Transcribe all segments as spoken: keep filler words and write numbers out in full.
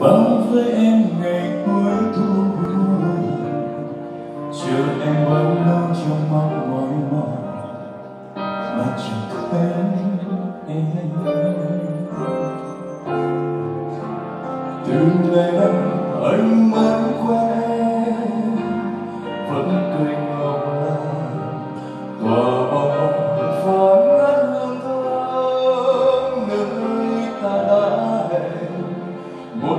Bám với em ngày cuối thu, chờ em bao lâu trong mong mỏi mỏi mà chẳng thấy em. Từ ngày đó anh mới quen em vẫn cười ngọt ngào, tỏa bóng phán ngát hương thơm nơi ta đã hẹn. Một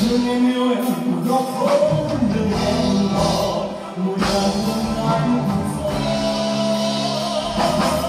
thương em yêu em góc phố nơi em ngồi mùi đàn hương anh.